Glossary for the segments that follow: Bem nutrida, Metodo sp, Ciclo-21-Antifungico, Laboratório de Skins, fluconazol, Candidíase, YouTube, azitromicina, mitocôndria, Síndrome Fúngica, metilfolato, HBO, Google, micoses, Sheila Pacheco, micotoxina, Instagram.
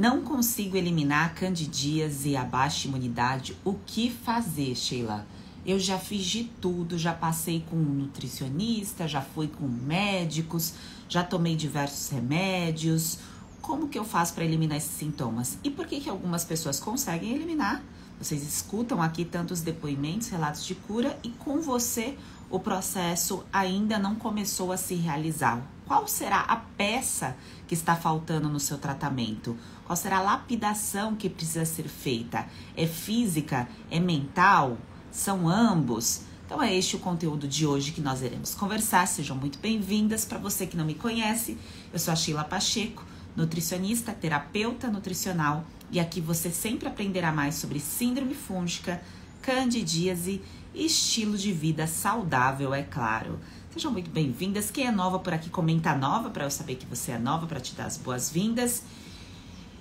Não consigo eliminar a candidíase e a baixa imunidade. O que fazer, Sheila? Eu já fiz de tudo, já passei com um nutricionista, já fui com médicos, já tomei diversos remédios. Como que eu faço para eliminar esses sintomas? E por que que algumas pessoas conseguem eliminar? Vocês escutam aqui tantos depoimentos, relatos de cura, e com você o processo ainda não começou a se realizar. Qual será a peça que está faltando no seu tratamento? Qual será a lapidação que precisa ser feita? É física? É mental? São ambos? Então é este o conteúdo de hoje que nós iremos conversar. Sejam muito bem-vindas. Para você que não me conhece, eu sou a Sheila Pacheco, nutricionista, terapeuta nutricional, e aqui você sempre aprenderá mais sobre síndrome fúngica, candidíase e estilo de vida saudável, é claro. Sejam muito bem-vindas. Quem é nova por aqui, comenta nova para eu saber que você é nova, para te dar as boas-vindas.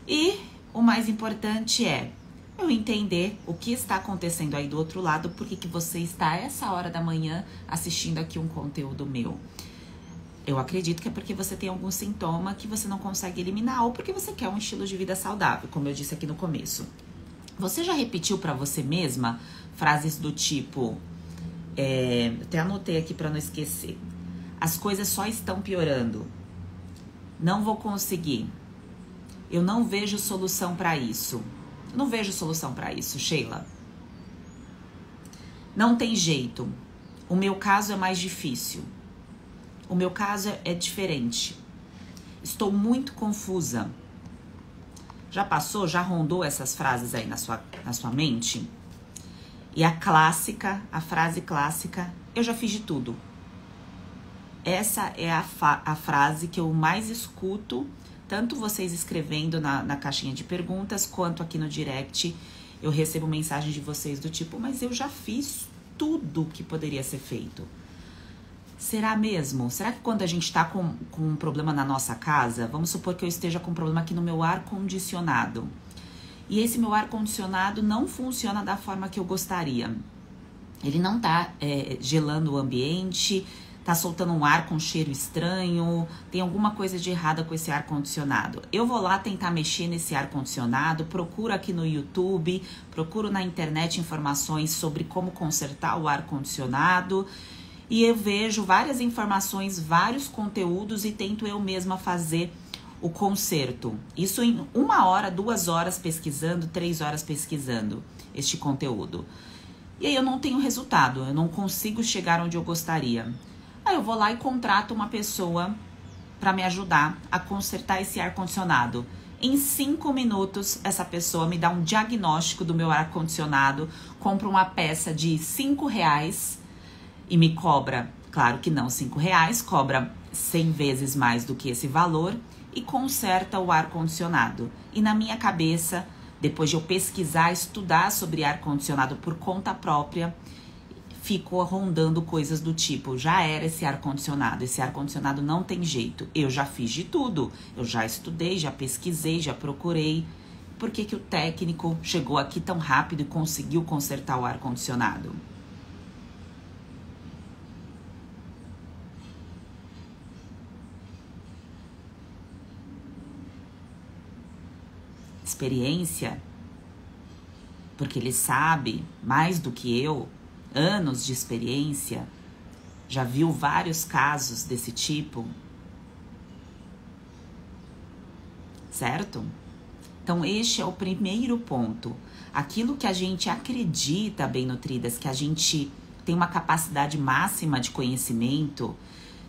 E o mais importante é eu entender o que está acontecendo aí do outro lado, por que você está a essa hora da manhã assistindo aqui um conteúdo meu. Eu acredito que é porque você tem algum sintoma que você não consegue eliminar ou porque você quer um estilo de vida saudável, como eu disse aqui no começo. Você já repetiu para você mesma frases do tipo, até anotei aqui para não esquecer, as coisas só estão piorando, não vou conseguir, eu não vejo solução para isso. Eu não vejo solução para isso, Sheila. Não tem jeito. O meu caso é mais difícil. O meu caso é diferente. Estou muito confusa. Já passou, já rondou essas frases aí na sua mente? E a clássica, a frase clássica, eu já fiz de tudo. Essa é a frase que eu mais escuto, tanto vocês escrevendo na caixinha de perguntas, quanto aqui no direct, eu recebo mensagem de vocês do tipo, mas eu já fiz tudo que poderia ser feito. Será mesmo? Será que quando a gente está com um problema na nossa casa, vamos supor que eu esteja com um problema aqui no meu ar-condicionado, e esse meu ar-condicionado não funciona da forma que eu gostaria. Ele não está gelando o ambiente, tá soltando um ar com cheiro estranho, tem alguma coisa de errada com esse ar-condicionado. Eu vou lá tentar mexer nesse ar-condicionado, procuro aqui no YouTube, procuro na internet informações sobre como consertar o ar-condicionado, e eu vejo várias informações, vários conteúdos, e tento eu mesma fazer o conserto. Isso em 1 hora, 2 horas pesquisando, 3 horas pesquisando este conteúdo. E aí eu não tenho resultado, eu não consigo chegar onde eu gostaria. Aí eu vou lá e contrato uma pessoa para me ajudar a consertar esse ar-condicionado. Em 5 minutos, essa pessoa me dá um diagnóstico do meu ar-condicionado, compra uma peça de R$5 e me cobra, claro que não R$5, cobra 100 vezes mais do que esse valor e conserta o ar-condicionado. E na minha cabeça, depois de eu pesquisar, estudar sobre ar-condicionado por conta própria, ficou rondando coisas do tipo, já era esse ar-condicionado não tem jeito, eu já fiz de tudo, eu já estudei, já pesquisei, já procurei. Por que que o técnico chegou aqui tão rápido e conseguiu consertar o ar-condicionado? Experiência? Porque ele sabe mais do que eu, anos de experiência, já viu vários casos desse tipo, certo? Então este é o primeiro ponto, aquilo que a gente acredita, bem nutridas, que a gente tem uma capacidade máxima de conhecimento.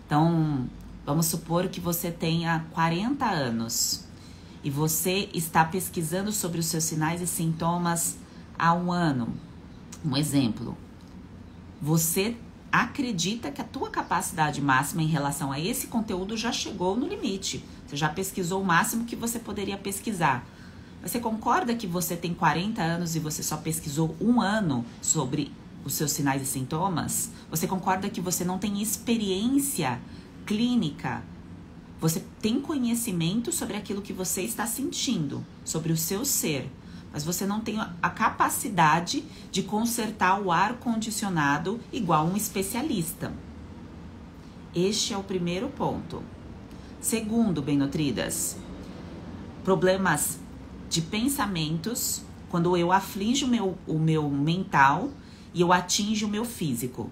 Então vamos supor que você tenha 40 anos e você está pesquisando sobre os seus sinais e sintomas há 1 ano, um exemplo. Você acredita que a tua capacidade máxima em relação a esse conteúdo já chegou no limite. Você já pesquisou o máximo que você poderia pesquisar. Você concorda que você tem 40 anos e você só pesquisou 1 ano sobre os seus sinais e sintomas? Você concorda que você não tem experiência clínica? Você tem conhecimento sobre aquilo que você está sentindo, sobre o seu ser, mas você não tem a capacidade de consertar o ar-condicionado igual um especialista. Este é o primeiro ponto. Segundo, bem nutridas, problemas de pensamentos, quando eu aflijo o meu mental e eu atinjo o meu físico.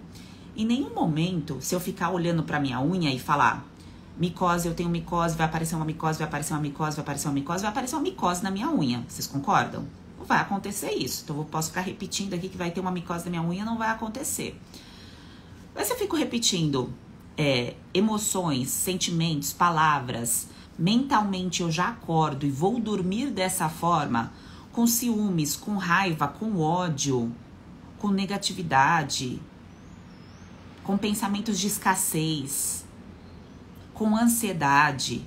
Em nenhum momento, se eu ficar olhando pra minha unha e falar micose, eu tenho micose, vai aparecer uma micose, vai aparecer uma micose, vai aparecer uma micose, vai aparecer uma micose na minha unha. Vocês concordam? Não vai acontecer isso. Então, eu posso ficar repetindo aqui que vai ter uma micose na minha unha, não vai acontecer. Mas se eu fico repetindo emoções, sentimentos, palavras, mentalmente eu já acordo e vou dormir dessa forma, com ciúmes, com raiva, com ódio, com negatividade, com pensamentos de escassez, com ansiedade.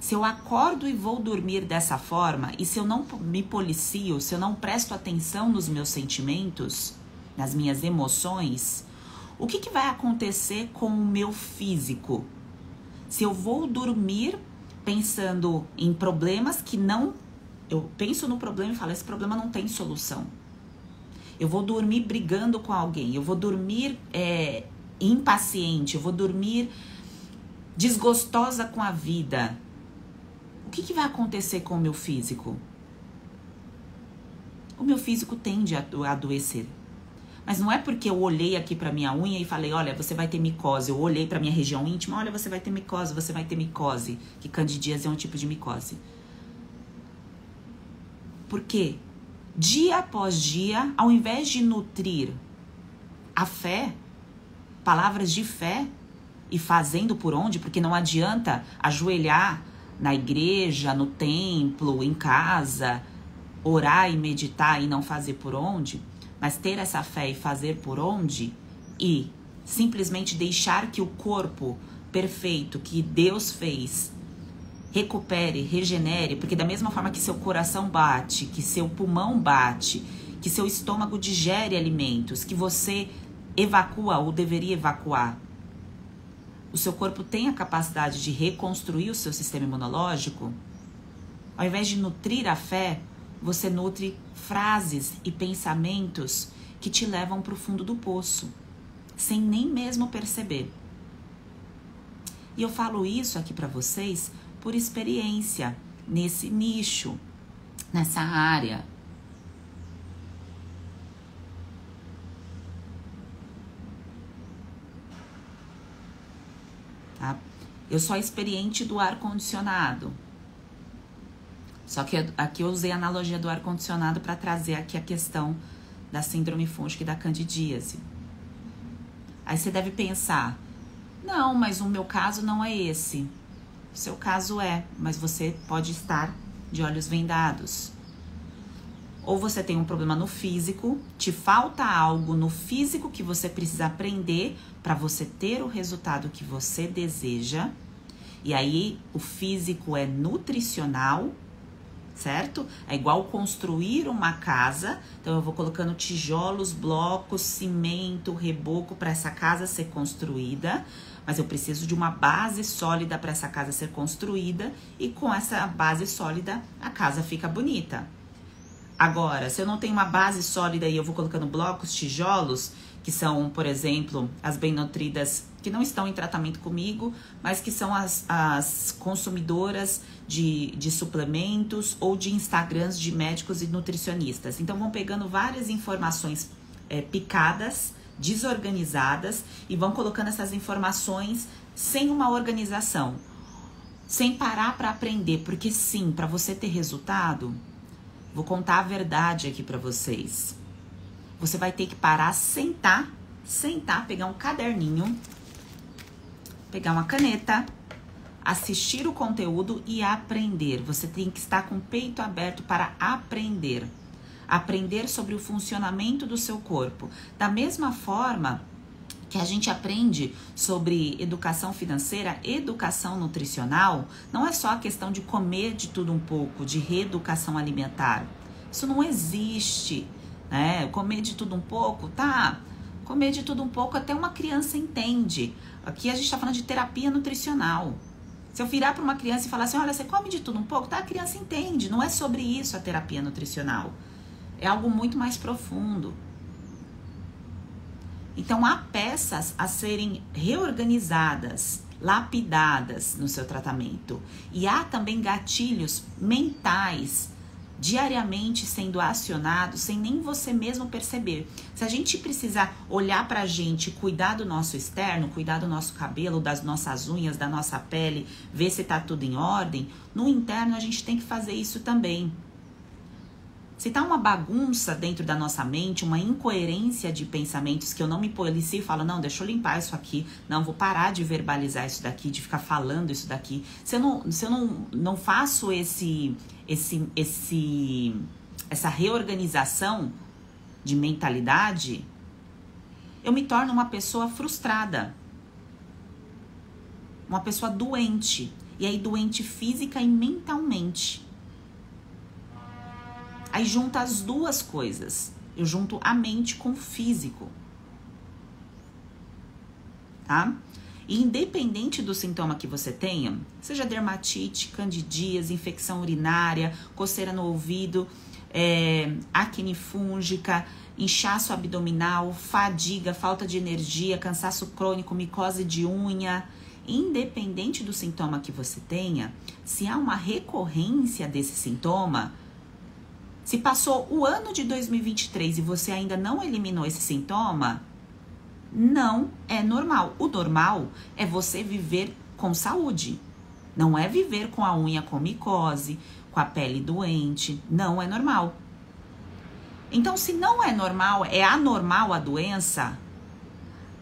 Se eu acordo e vou dormir dessa forma, e se eu não me policio, se eu não presto atenção nos meus sentimentos, nas minhas emoções, o que vai acontecer com o meu físico? Se eu vou dormir pensando em problemas que não... Eu penso no problema e falo, esse problema não tem solução. Eu vou dormir brigando com alguém, eu vou dormir... impaciente, eu vou dormir desgostosa com a vida. O que vai acontecer com o meu físico? O meu físico tende a adoecer. Mas não é porque eu olhei aqui pra minha unha e falei, olha, você vai ter micose. Eu olhei pra minha região íntima, olha, você vai ter micose, você vai ter micose. Que candidíase é um tipo de micose. Porque dia após dia, ao invés de nutrir a fé, palavras de fé e fazendo por onde, porque não adianta ajoelhar na igreja, no templo, em casa, orar e meditar e não fazer por onde, mas ter essa fé e fazer por onde e simplesmente deixar que o corpo perfeito que Deus fez recupere, regenere, porque da mesma forma que seu coração bate, que seu pulmão bate, que seu estômago digere alimentos, que você evacua ou deveria evacuar. O seu corpo tem a capacidade de reconstruir o seu sistema imunológico. Ao invés de nutrir a fé, você nutre frases e pensamentos que te levam para o fundo do poço, sem nem mesmo perceber. E eu falo isso aqui para vocês por experiência, nesse nicho, nessa área. Eu sou experiente do ar-condicionado. Só que aqui eu usei a analogia do ar-condicionado para trazer aqui a questão da síndrome fúngica e da candidíase. Aí você deve pensar, não, mas o meu caso não é esse. O seu caso é, mas você pode estar de olhos vendados. Ou você tem um problema no físico, te falta algo no físico que você precisa aprender para você ter o resultado que você deseja. E aí, o físico é nutricional, certo? É igual construir uma casa. Então, eu vou colocando tijolos, blocos, cimento, reboco para essa casa ser construída. Mas eu preciso de uma base sólida para essa casa ser construída. E com essa base sólida, a casa fica bonita. Agora, se eu não tenho uma base sólida e eu vou colocando blocos, tijolos, que são, por exemplo, as bem nutridas que não estão em tratamento comigo, mas que são as consumidoras de suplementos ou de Instagrams de médicos e nutricionistas. Então, vão pegando várias informações picadas, desorganizadas, e vão colocando essas informações sem uma organização, sem parar para aprender, porque sim, para você ter resultado... Vou contar a verdade aqui pra vocês. Você vai ter que parar, sentar, pegar um caderninho, pegar uma caneta, assistir o conteúdo e aprender. Você tem que estar com o peito aberto para aprender. Aprender sobre o funcionamento do seu corpo. Da mesma forma que a gente aprende sobre educação financeira, educação nutricional, não é só a questão de comer de tudo um pouco, de reeducação alimentar. Isso não existe, né? Comer de tudo um pouco, tá? Comer de tudo um pouco até uma criança entende. Aqui a gente tá falando de terapia nutricional. Se eu virar para uma criança e falar assim, olha, você come de tudo um pouco, tá? A criança entende. Não é sobre isso a terapia nutricional. É algo muito mais profundo. Então, há peças a serem reorganizadas, lapidadas no seu tratamento. E há também gatilhos mentais diariamente sendo acionado sem nem você mesmo perceber. Se a gente precisar olhar pra gente, cuidar do nosso externo, cuidar do nosso cabelo, das nossas unhas, da nossa pele, ver se tá tudo em ordem, no interno a gente tem que fazer isso também. Se tá uma bagunça dentro da nossa mente, uma incoerência de pensamentos que eu não me policio e falo, não, deixa eu limpar isso aqui, não, vou parar de verbalizar isso daqui, de ficar falando isso daqui. Se eu não faço essa reorganização de mentalidade, eu me torno uma pessoa frustrada, uma pessoa doente, e aí doente física e mentalmente. Aí junta as duas coisas. Eu junto a mente com o físico. Tá? E independente do sintoma que você tenha, seja dermatite, candidíase, infecção urinária, coceira no ouvido, acne fúngica, inchaço abdominal, fadiga, falta de energia, cansaço crônico, micose de unha... Independente do sintoma que você tenha, se há uma recorrência desse sintoma... Se passou o ano de 2023 e você ainda não eliminou esse sintoma, não é normal. O normal é você viver com saúde. Não é viver com a unha com micose, com a pele doente. Não é normal. Então, se não é normal, é anormal a doença,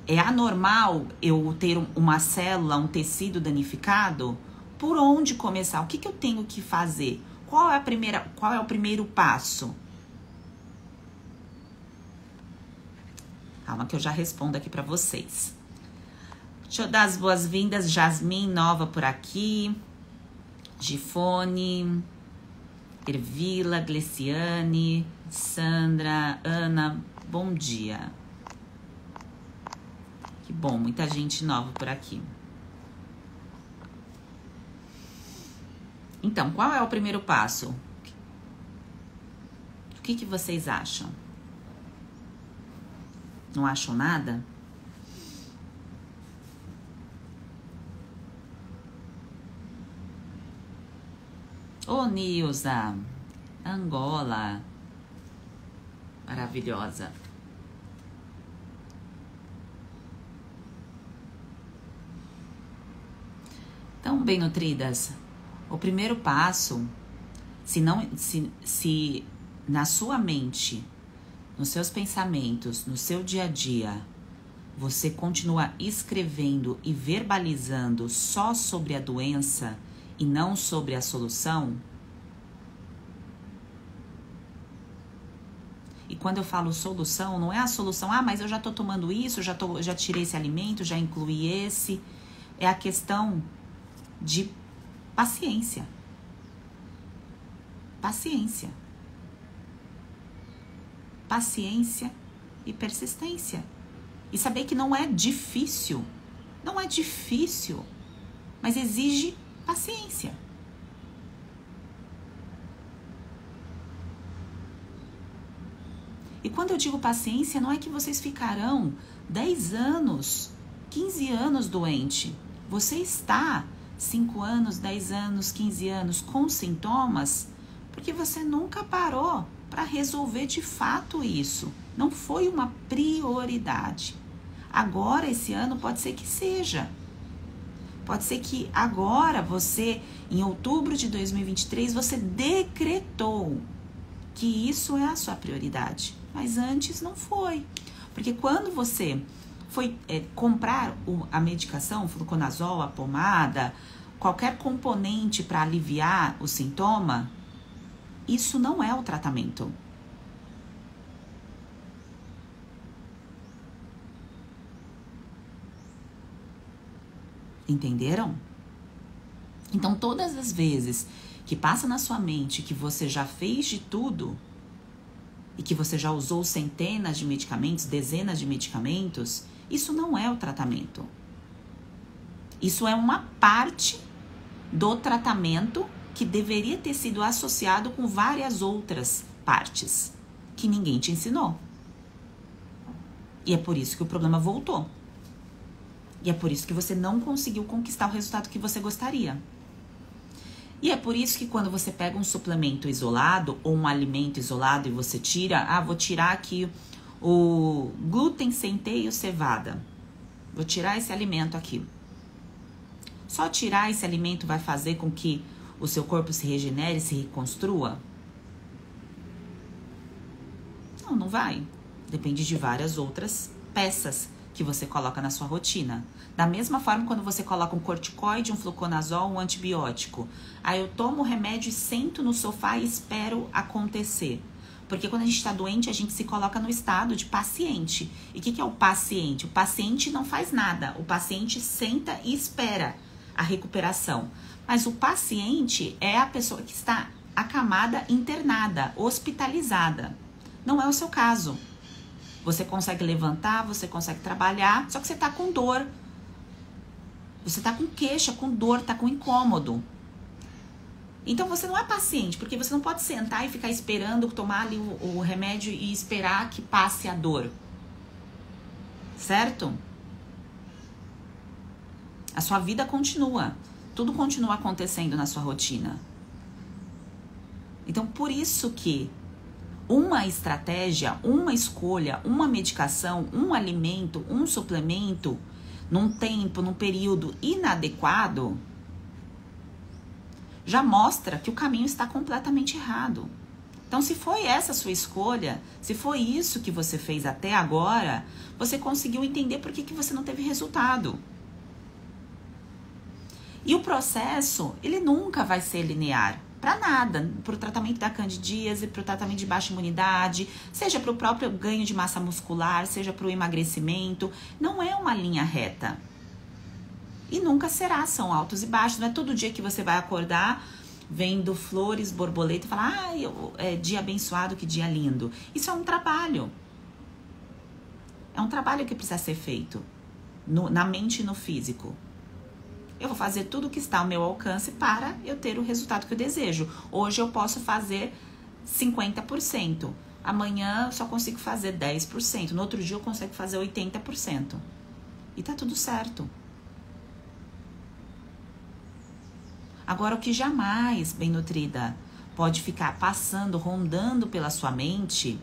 é anormal eu ter uma célula, um tecido danificado, por onde começar? O que eu tenho que fazer? Qual é o primeiro passo? Calma que eu já respondo aqui pra vocês. Deixa eu dar as boas-vindas. Jasmin, nova por aqui. Gifone, Ervila, Gleciane, Sandra, Ana, bom dia. Que bom, muita gente nova por aqui. Então, qual é o primeiro passo? O que vocês acham? Não acham nada? Ô, Nilza, Angola, maravilhosa. Então, bem nutridas... O primeiro passo, se na sua mente, nos seus pensamentos, no seu dia a dia, você continua escrevendo e verbalizando só sobre a doença e não sobre a solução. E quando eu falo solução, não é a solução, ah, mas eu já tô tomando isso, já tirei esse alimento, já incluí esse. É a questão de paciência. Paciência. Paciência e persistência. E saber que não é difícil. Não é difícil, mas exige paciência. E quando eu digo paciência, não é que vocês ficarão 10 anos, 15 anos doente. Você está... 5 anos, 10 anos, 15 anos com sintomas, porque você nunca parou para resolver de fato isso. Não foi uma prioridade. Agora, esse ano, pode ser que seja. Pode ser que agora você, em outubro de 2023, você decretou que isso é a sua prioridade. Mas antes não foi. Porque quando você... foi comprar a medicação, fluconazol, a pomada, qualquer componente para aliviar o sintoma, isso não é o tratamento. Entenderam? Então, todas as vezes que passa na sua mente que você já fez de tudo e que você já usou centenas de medicamentos, dezenas de medicamentos... Isso não é o tratamento. Isso é uma parte do tratamento que deveria ter sido associado com várias outras partes que ninguém te ensinou. E é por isso que o problema voltou. E é por isso que você não conseguiu conquistar o resultado que você gostaria. E é por isso que quando você pega um suplemento isolado ou um alimento isolado e você tira, vou tirar aqui o glúten, centeio, cevada. Vou tirar esse alimento aqui. Só tirar esse alimento vai fazer com que o seu corpo se regenere, se reconstrua? Não, não vai. Depende de várias outras peças que você coloca na sua rotina. Da mesma forma, quando você coloca um corticoide, um fluconazol, um antibiótico. Aí eu tomo o remédio e sento no sofá e espero acontecer. Porque quando a gente está doente, a gente se coloca no estado de paciente. E o que é o paciente? O paciente não faz nada. O paciente senta e espera a recuperação. Mas o paciente é a pessoa que está acamada, internada, hospitalizada. Não é o seu caso. Você consegue levantar, você consegue trabalhar, só que você tá com dor. Você tá com queixa, com dor, tá com incômodo. Então você não é paciente, porque você não pode sentar e ficar esperando, tomar ali o remédio e esperar que passe a dor. Certo? A sua vida continua. Tudo continua acontecendo na sua rotina. Então por isso que uma estratégia, uma escolha, uma medicação, um alimento, um suplemento, num tempo, num período inadequado, já mostra que o caminho está completamente errado. Então, se foi essa a sua escolha, se foi isso que você fez até agora, você conseguiu entender por que você não teve resultado. E o processo, ele nunca vai ser linear. Para nada, para o tratamento da candidíase, para o tratamento de baixa imunidade, seja para o próprio ganho de massa muscular, seja para o emagrecimento, não é uma linha reta. E nunca será, são altos e baixos, não é todo dia que você vai acordar vendo flores, borboleta e falar, dia abençoado, que dia lindo. Isso é um trabalho. É um trabalho que precisa ser feito na mente e no físico. Eu vou fazer tudo o que está ao meu alcance para eu ter o resultado que eu desejo. Hoje eu posso fazer 50%. Amanhã eu só consigo fazer 10%. No outro dia eu consigo fazer 80%. E tá tudo certo. Agora, o que jamais, bem nutrida, pode ficar passando, rondando pela sua mente,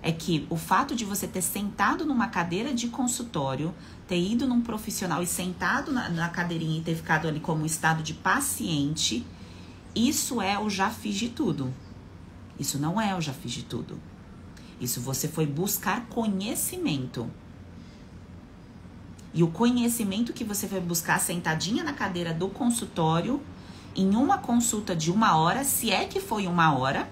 é que o fato de você ter sentado numa cadeira de consultório, ter ido num profissional e sentado na cadeirinha e ter ficado ali como estado de paciente, isso é o já fiz de tudo. Isso não é o já fiz de tudo. Isso você foi buscar conhecimento. E o conhecimento que você foi buscar sentadinha na cadeira do consultório, em uma consulta de 1 hora, se é que foi 1 hora,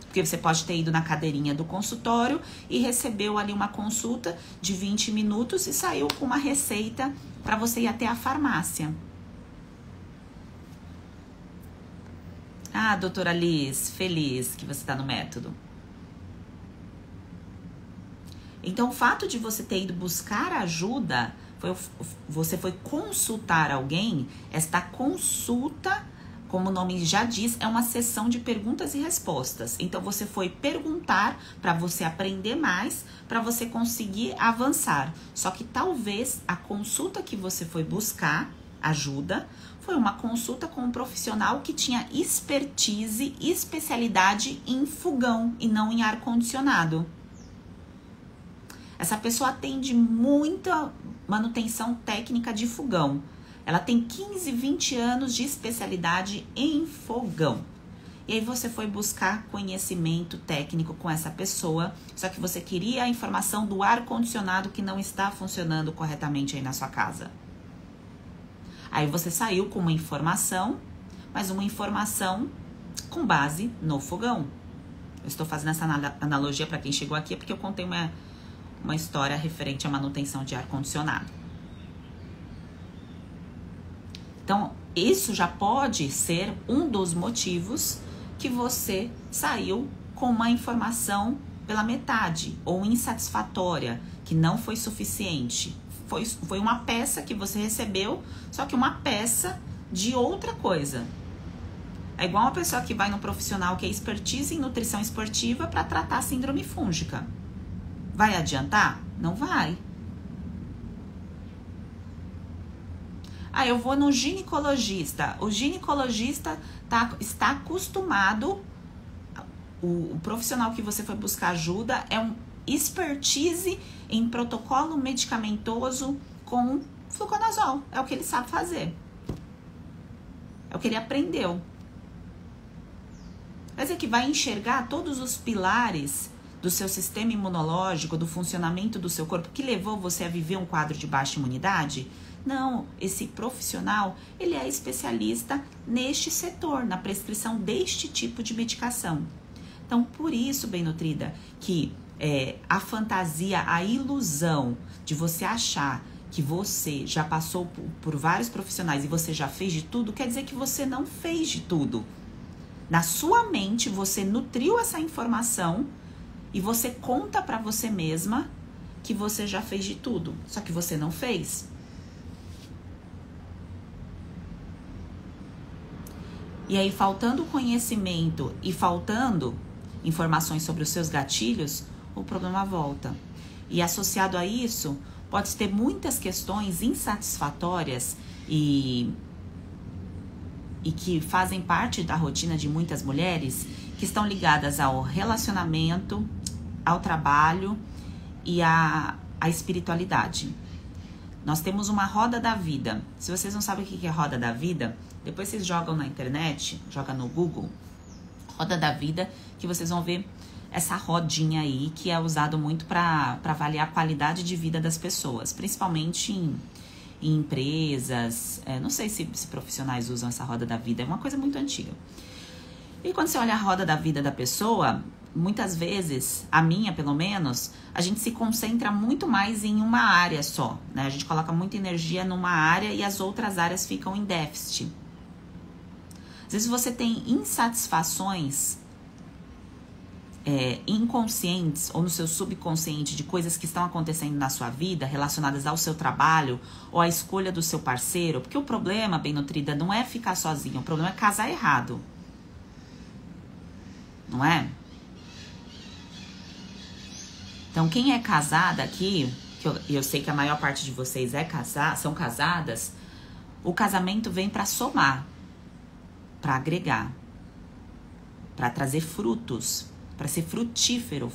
porque você pode ter ido na cadeirinha do consultório e recebeu ali uma consulta de 20 minutos e saiu com uma receita para você ir até a farmácia. Ah, doutora Liz, feliz que você está no método. Então, o fato de você ter ido buscar ajuda, você foi consultar alguém, esta consulta, como o nome já diz, é uma sessão de perguntas e respostas. Então, você foi perguntar para você aprender mais, para você conseguir avançar. Só que talvez a consulta que você foi buscar ajuda foi uma consulta com um profissional que tinha expertise, especialidade em fogão e não em ar-condicionado. Essa pessoa atende muita manutenção técnica de fogão. Ela tem 15, 20 anos de especialidade em fogão. E aí você foi buscar conhecimento técnico com essa pessoa, só que você queria a informação do ar-condicionado que não está funcionando corretamente aí na sua casa. Aí você saiu com uma informação, mas uma informação com base no fogão. Eu estou fazendo essa analogia para quem chegou aqui, é porque eu contei uma história referente à manutenção de ar-condicionado. Então, isso já pode ser um dos motivos que você saiu com uma informação pela metade ou insatisfatória, que não foi suficiente. Foi uma peça que você recebeu, só que uma peça de outra coisa. É igual uma pessoa que vai no profissional que é expertise em nutrição esportiva para tratar síndrome fúngica. Vai adiantar? Não vai. Ah, eu vou no ginecologista. O ginecologista está acostumado... O profissional que você foi buscar ajuda é um expertise em protocolo medicamentoso com fluconazol. É o que ele sabe fazer. É o que ele aprendeu. Mas é que vai enxergar todos os pilares do seu sistema imunológico, do funcionamento do seu corpo, que levou você a viver um quadro de baixa imunidade? Não, esse profissional, ele é especialista neste setor, na prescrição deste tipo de medicação. Então, por isso, bem nutrida, que a fantasia, a ilusão de você achar que você já passou por vários profissionais e você já fez de tudo, quer dizer que você não fez de tudo. Na sua mente, você nutriu essa informação e você conta pra você mesma que você já fez de tudo, só que você não fez. E aí, faltando conhecimento e faltando informações sobre os seus gatilhos, o problema volta. E associado a isso, pode ter muitas questões insatisfatórias e que fazem parte da rotina de muitas mulheres, que estão ligadas ao relacionamento, ao trabalho e à espiritualidade. Nós temos uma roda da vida. Se vocês não sabem o que é roda da vida, depois vocês jogam na internet, jogam no Google, roda da vida, que vocês vão ver essa rodinha aí, que é usado muito para avaliar a qualidade de vida das pessoas, principalmente em empresas. Não sei se profissionais usam essa roda da vida, é uma coisa muito antiga. E quando você olha a roda da vida da pessoa, muitas vezes, a minha pelo menos, a gente se concentra muito mais em uma área só, né? A gente coloca muita energia numa área e as outras áreas ficam em déficit. Às vezes você tem insatisfações inconscientes ou no seu subconsciente de coisas que estão acontecendo na sua vida, relacionadas ao seu trabalho ou à escolha do seu parceiro, porque o problema, bem nutrida, não é ficar sozinha, o problema é casar errado, não é? Então, quem é casada aqui, que eu sei que a maior parte de vocês são casadas, o casamento vem para somar, para agregar, para trazer frutos, para ser frutífero.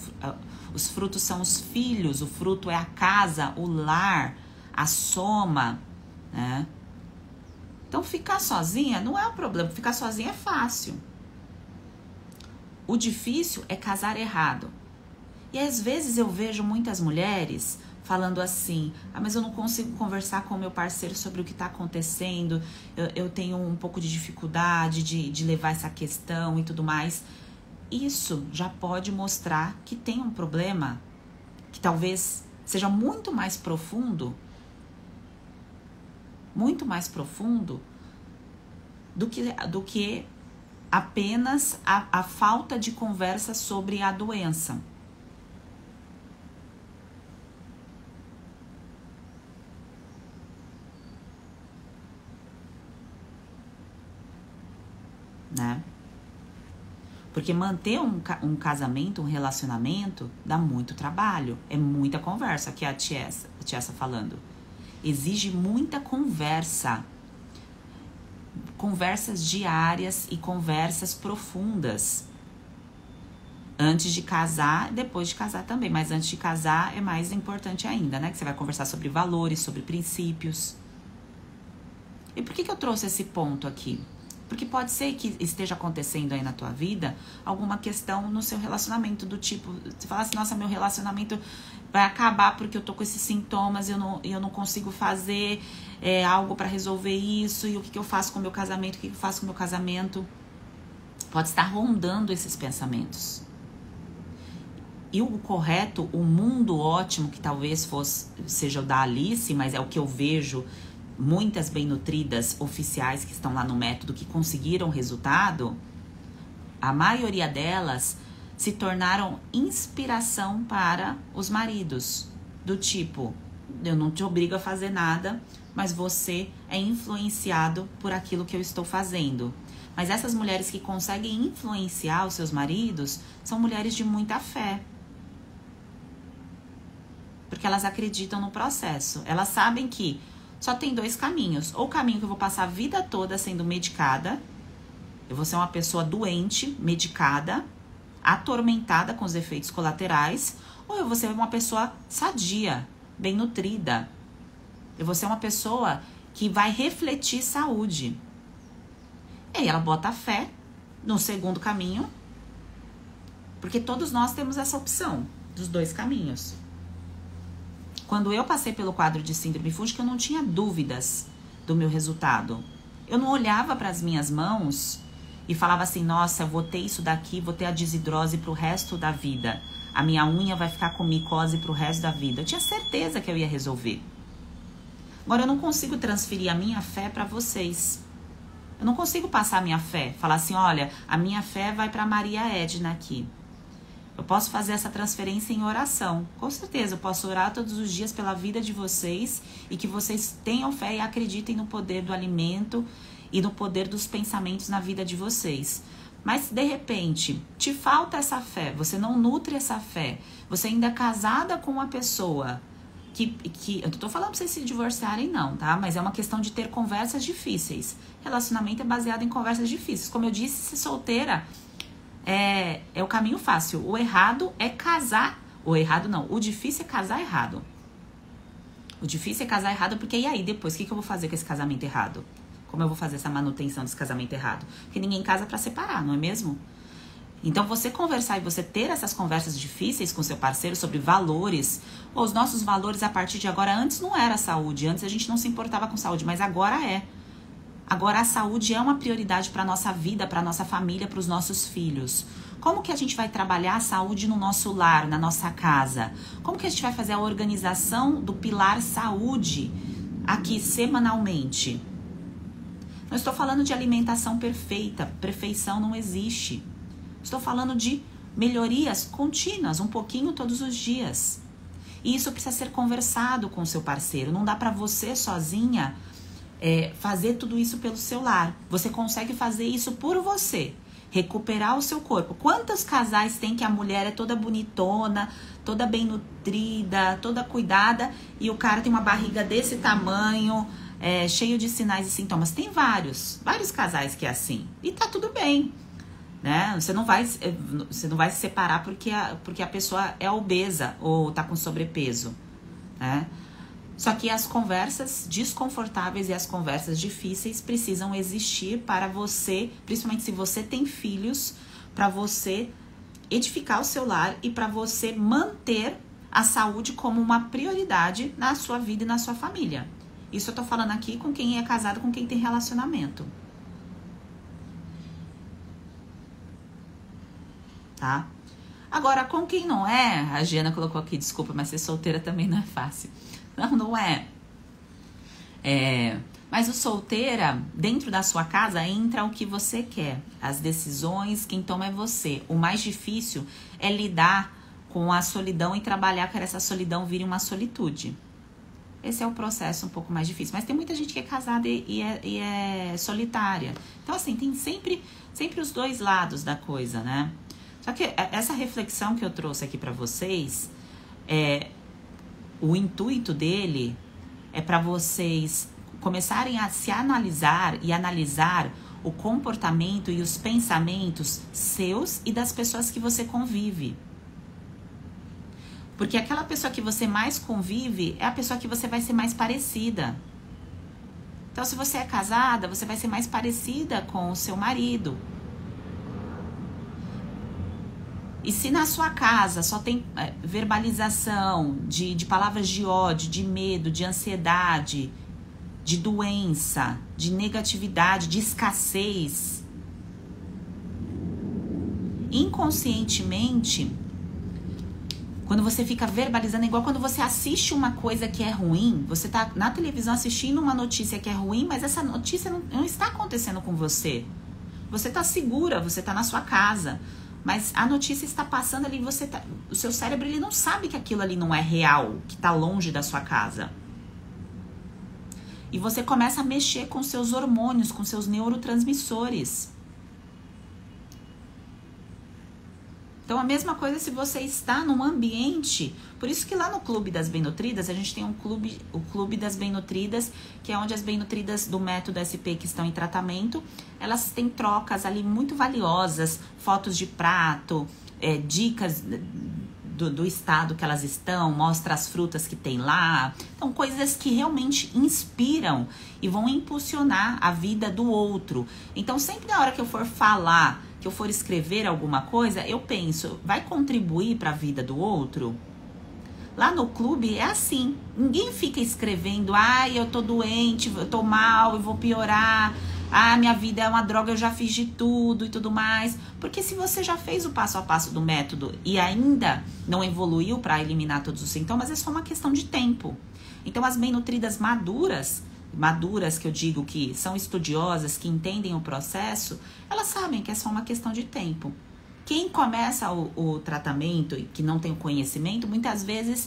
Os frutos são os filhos, o fruto é a casa, o lar, a soma, né? Então, ficar sozinha não é um problema, ficar sozinha é fácil. O difícil é casar errado. E às vezes eu vejo muitas mulheres falando assim, ah, mas eu não consigo conversar com o meu parceiro sobre o que está acontecendo, eu tenho um pouco de dificuldade de levar essa questão e tudo mais. Isso já pode mostrar que tem um problema que talvez seja muito mais profundo do que apenas a falta de conversa sobre a doença. Né? Porque manter um casamento, um relacionamento, dá muito trabalho, é muita conversa. Aqui a Tiessa falando, exige muita conversa, conversas diárias e conversas profundas, antes de casar, depois de casar também, mas antes de casar é mais importante ainda, né? Que você vai conversar sobre valores, sobre princípios. E por que eu trouxe esse ponto aqui? Porque pode ser que esteja acontecendo aí na tua vida alguma questão no seu relacionamento, do tipo, você fala assim, nossa, meu relacionamento vai acabar porque eu tô com esses sintomas, eu não consigo fazer algo pra resolver isso, e o que eu faço com o meu casamento, Pode estar rondando esses pensamentos. E o correto, o mundo ótimo, que talvez seja o da Alice, mas é o que eu vejo... Muitas bem nutridas oficiais que estão lá no método, que conseguiram resultado, a maioria delas se tornaram inspiração para os maridos. Do tipo, eu não te obrigo a fazer nada, mas você é influenciado por aquilo que eu estou fazendo. Mas essas mulheres que conseguem influenciar os seus maridos são mulheres de muita fé. Porque elas acreditam no processo. Elas sabem que só tem dois caminhos. Ou o caminho que eu vou passar a vida toda sendo medicada, eu vou ser uma pessoa doente, medicada, atormentada com os efeitos colaterais, ou eu vou ser uma pessoa sadia, bem nutrida. Eu vou ser uma pessoa que vai refletir saúde. E aí ela bota a fé no segundo caminho, porque todos nós temos essa opção dos dois caminhos. Quando eu passei pelo quadro de síndrome fúngica, eu não tinha dúvidas do meu resultado. Eu não olhava para as minhas mãos e falava assim, nossa, eu vou ter isso daqui, vou ter a desidrose pro resto da vida. A minha unha vai ficar com micose pro resto da vida. Eu tinha certeza que eu ia resolver. Agora, eu não consigo transferir a minha fé para vocês. Eu não consigo passar a minha fé. Falar assim, olha, a minha fé vai para Maria Edna aqui. Eu posso fazer essa transferência em oração. Com certeza, eu posso orar todos os dias pela vida de vocês e que vocês tenham fé e acreditem no poder do alimento e no poder dos pensamentos na vida de vocês. Mas, de repente, te falta essa fé, você não nutre essa fé, você ainda é casada com uma pessoa que eu não tô falando pra vocês se divorciarem não, tá? Mas é uma questão de ter conversas difíceis. Relacionamento é baseado em conversas difíceis. Como eu disse, se solteira... É o caminho fácil. O errado é casar. O errado não. O difícil é casar errado. O difícil é casar errado porque e aí depois? O que eu vou fazer com esse casamento errado? Como eu vou fazer essa manutenção desse casamento errado? Porque ninguém casa pra separar, não é mesmo? Então você conversar e você ter essas conversas difíceis com seu parceiro sobre valores. Ou os nossos valores a partir de agora. Antes não era saúde. Antes a gente não se importava com saúde. Mas agora é. Agora, a saúde é uma prioridade para a nossa vida, para a nossa família, para os nossos filhos. Como que a gente vai trabalhar a saúde no nosso lar, na nossa casa? Como que a gente vai fazer a organização do pilar saúde aqui semanalmente? Não estou falando de alimentação perfeita, perfeição não existe. Estou falando de melhorias contínuas, um pouquinho todos os dias. E isso precisa ser conversado com o seu parceiro. Não dá para você sozinha... fazer tudo isso pelo seu lar. Você consegue fazer isso por você. Recuperar o seu corpo. Quantos casais tem que a mulher é toda bonitona, toda bem nutrida, toda cuidada, e o cara tem uma barriga desse tamanho, cheio de sinais e sintomas? Tem vários casais que é assim. E tá tudo bem, né? Você não vai se separar porque a pessoa é obesa ou tá com sobrepeso, né? Só que as conversas desconfortáveis e as conversas difíceis precisam existir para você, principalmente se você tem filhos, para você edificar o seu lar e para você manter a saúde como uma prioridade na sua vida e na sua família. Isso eu tô falando aqui com quem é casado, com quem tem relacionamento. Tá? Agora, com quem não é, a Giana colocou aqui, desculpa, mas ser solteira também não é fácil. Não, não é. Mas o solteira, dentro da sua casa, entra o que você quer. As decisões, quem toma é você. O mais difícil é lidar com a solidão e trabalhar para essa solidão vire uma solitude. Esse é o processo um pouco mais difícil. Mas tem muita gente que é casada e é solitária. Então, assim, tem sempre os dois lados da coisa, né? Só que essa reflexão que eu trouxe aqui pra vocês o intuito dele é para vocês começarem a se analisar e analisar o comportamento e os pensamentos seus e das pessoas que você convive. Porque aquela pessoa que você mais convive é a pessoa que você vai ser mais parecida. Então, se você é casada, você vai ser mais parecida com o seu marido. E se na sua casa só tem verbalização de palavras de ódio, de medo, de ansiedade, de doença, de negatividade, de escassez, inconscientemente, quando você fica verbalizando, igual quando você assiste uma coisa que é ruim, você tá na televisão assistindo uma notícia que é ruim, mas essa notícia não está acontecendo com você. Você tá segura, você tá na sua casa. Mas a notícia está passando ali, o seu cérebro ele não sabe que aquilo ali não é real, que está longe da sua casa. E você começa a mexer com seus hormônios, com seus neurotransmissores. Então, a mesma coisa se você está num ambiente... Por isso que lá no Clube das Bem-Nutridas, a gente tem um clube, o Clube das Bem-Nutridas, que é onde as bem-nutridas do método SP que estão em tratamento, elas têm trocas ali muito valiosas, fotos de prato, dicas do estado que elas estão, mostra as frutas que tem lá. Então, coisas que realmente inspiram e vão impulsionar a vida do outro. Então, sempre na hora que eu for falar... que eu for escrever alguma coisa, eu penso, vai contribuir para a vida do outro? Lá no clube é assim, ninguém fica escrevendo, ai, eu tô doente, eu tô mal, eu vou piorar, ah, minha vida é uma droga, eu já fiz de tudo e tudo mais. Porque se você já fez o passo a passo do método e ainda não evoluiu para eliminar todos os sintomas, é só uma questão de tempo. Então, as bem-nutridas maduras, que eu digo que são estudiosas, que entendem o processo, elas sabem que é só uma questão de tempo. Quem começa o tratamento e que não tem o conhecimento, muitas vezes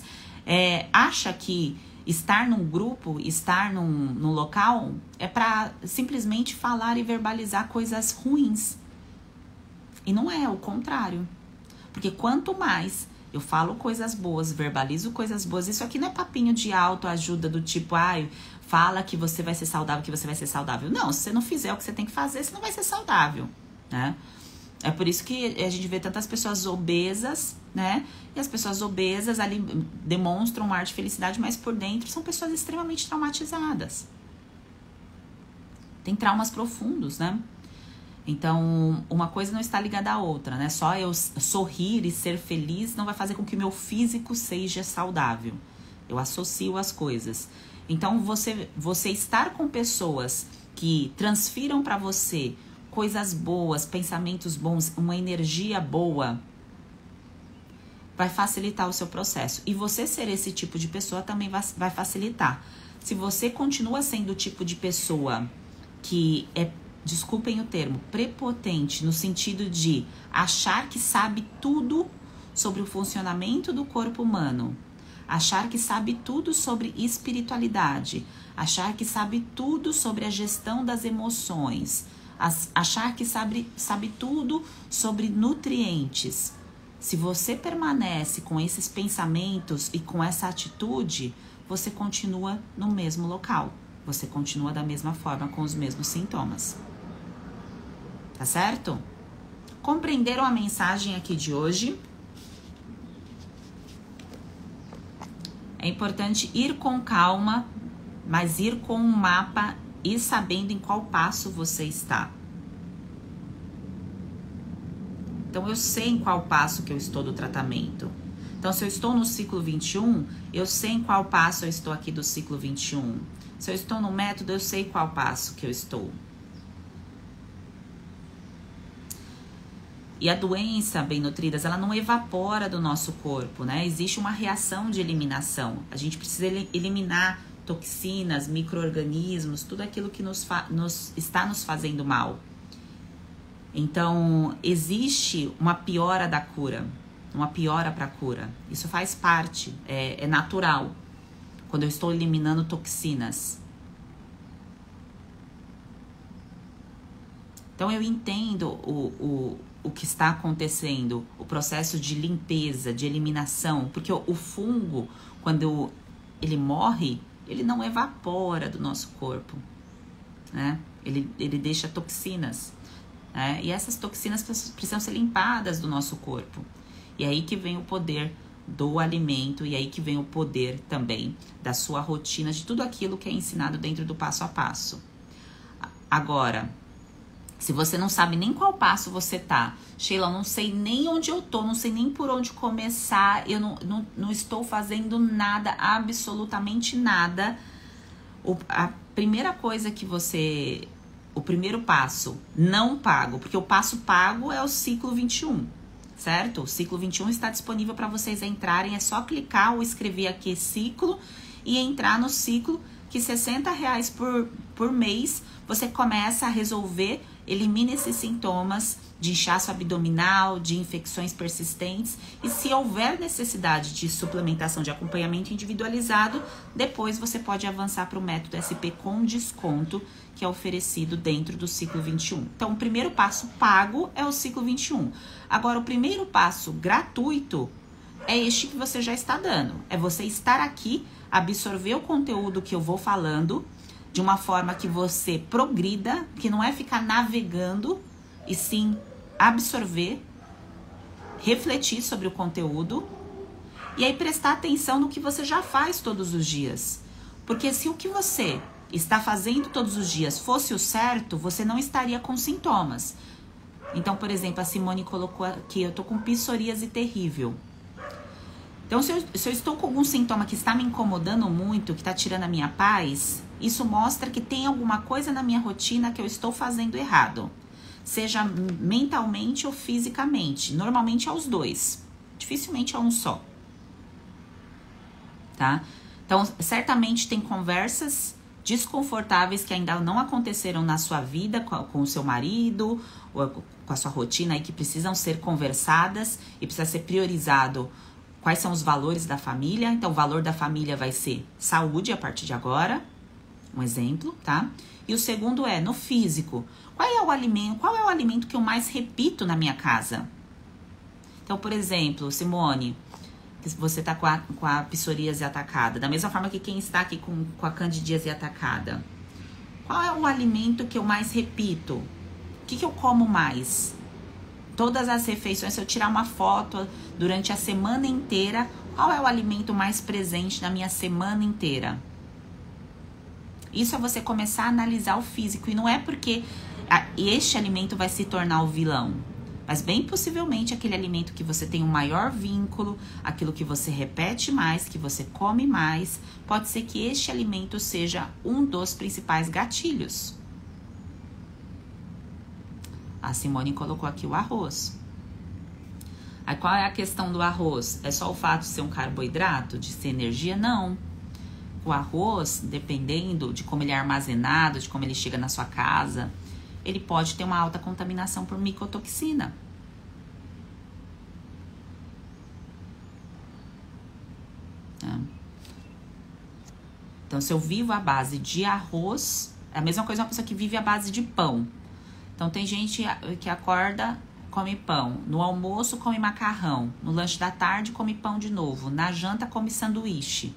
acha que estar num grupo, estar num local, é para simplesmente falar e verbalizar coisas ruins. E não é o contrário. Porque quanto mais... eu falo coisas boas, verbalizo coisas boas. Isso aqui não é papinho de autoajuda do tipo, ai, fala que você vai ser saudável, que você vai ser saudável. Não, se você não fizer o que você tem que fazer, você não vai ser saudável, né? É por isso que a gente vê tantas pessoas obesas, né? E as pessoas obesas ali demonstram um ar de felicidade, mas por dentro são pessoas extremamente traumatizadas. Tem traumas profundos, né? Então, uma coisa não está ligada à outra, né? Só eu sorrir e ser feliz não vai fazer com que meu físico seja saudável. Eu associo as coisas. Então, você estar com pessoas que transfiram para você coisas boas, pensamentos bons, uma energia boa, vai facilitar o seu processo. E você ser esse tipo de pessoa também vai facilitar. Se você continua sendo o tipo de pessoa que é, desculpem o termo, prepotente, no sentido de achar que sabe tudo sobre o funcionamento do corpo humano, achar que sabe tudo sobre espiritualidade, achar que sabe tudo sobre a gestão das emoções, achar que sabe tudo sobre nutrientes. Se você permanece com esses pensamentos e com essa atitude, você continua no mesmo local, você continua da mesma forma, com os mesmos sintomas. Tá certo? Compreenderam a mensagem aqui de hoje? É importante ir com calma, mas ir com um mapa e sabendo em qual passo você está. Então, eu sei em qual passo que eu estou do tratamento. Então, se eu estou no ciclo 21, eu sei em qual passo eu estou aqui do ciclo 21. Se eu estou no método, eu sei qual passo que eu estou. E a doença, bem-nutridas, ela não evapora do nosso corpo, né? Existe uma reação de eliminação. A gente precisa eliminar toxinas, micro-organismos, tudo aquilo que está nos fazendo mal. Então, existe uma piora da cura, uma piora para a cura. Isso faz parte, é natural, quando eu estou eliminando toxinas. Então, eu entendo o que está acontecendo, o processo de limpeza, de eliminação, porque o fungo, quando ele morre, ele não evapora do nosso corpo, né? Ele deixa toxinas, né? E essas toxinas precisam ser limpadas do nosso corpo. E aí que vem o poder do alimento, e aí que vem o poder também da sua rotina, de tudo aquilo que é ensinado dentro do passo a passo. Agora, se você não sabe nem qual passo você tá, Sheila, eu não sei nem onde eu tô, não sei nem por onde começar, eu não estou fazendo nada, absolutamente nada. A primeira coisa que você... O primeiro passo, não pago, porque o passo pago é o ciclo 21, certo? O ciclo 21 está disponível para vocês entrarem, é só clicar ou escrever aqui ciclo e entrar no ciclo, que R$60 por mês você começa a resolver, elimina esses sintomas de inchaço abdominal, de infecções persistentes, e se houver necessidade de suplementação de acompanhamento individualizado, depois você pode avançar para o método SP com desconto, que é oferecido dentro do ciclo 21. Então, o primeiro passo pago é o ciclo 21. Agora, o primeiro passo gratuito é este que você já está dando. É você estar aqui, absorver o conteúdo que eu vou falando de uma forma que você progrida, que não é ficar navegando, e sim absorver, refletir sobre o conteúdo e aí prestar atenção no que você já faz todos os dias. Porque se o que você está fazendo todos os dias fosse o certo, você não estaria com sintomas. Então, por exemplo, a Simone colocou aqui, eu estou com psoríase terrível. Então, se eu estou com algum sintoma que está me incomodando muito, que está tirando a minha paz, isso mostra que tem alguma coisa na minha rotina que eu estou fazendo errado. Seja mentalmente ou fisicamente. Normalmente é os dois. Dificilmente é um só. Tá? Então, certamente tem conversas desconfortáveis que ainda não aconteceram na sua vida, com o seu marido, ou com a sua rotina aí, que precisam ser conversadas e precisa ser priorizado quais são os valores da família. Então, o valor da família vai ser saúde a partir de agora, um exemplo, tá? E o segundo é no físico. Qual é o alimento que eu mais repito na minha casa? Então, por exemplo, Simone, você está com a psoríase atacada, da mesma forma que quem está aqui com a candidíase atacada. Qual é o alimento que eu mais repito? O que eu como mais? Todas as refeições, se eu tirar uma foto durante a semana inteira, qual é o alimento mais presente na minha semana inteira? Isso é você começar a analisar o físico. E não é porque este alimento vai se tornar o vilão. Mas bem possivelmente aquele alimento que você tem um maior vínculo, aquilo que você repete mais, que você come mais, pode ser que este alimento seja um dos principais gatilhos. A Simone colocou aqui o arroz. Aí qual é a questão do arroz? É só o fato de ser um carboidrato, de ser energia? Não. O arroz, dependendo de como ele é armazenado, de como ele chega na sua casa, ele pode ter uma alta contaminação por micotoxina. Tá? Então, se eu vivo à base de arroz, é a mesma coisa uma pessoa que vive à base de pão. Então, tem gente que acorda, come pão. No almoço, come macarrão. No lanche da tarde, come pão de novo. Na janta, come sanduíche.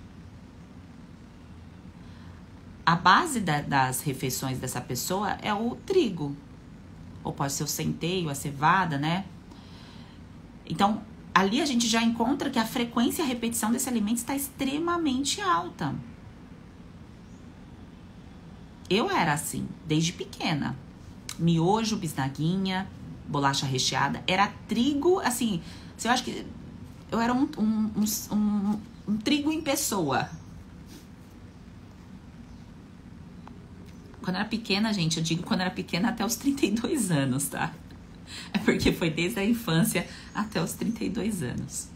A base das refeições dessa pessoa é o trigo. Ou pode ser o centeio, a cevada, né? Então, ali a gente já encontra que a frequência e a repetição desse alimento está extremamente alta. Eu era assim, desde pequena. Miojo, bisnaguinha, bolacha recheada. Era trigo, assim... Eu acho que eu era um trigo em pessoa. Quando eu era pequena, gente, eu digo quando eu era pequena até os 32 anos, tá? É porque foi desde a infância até os 32 anos.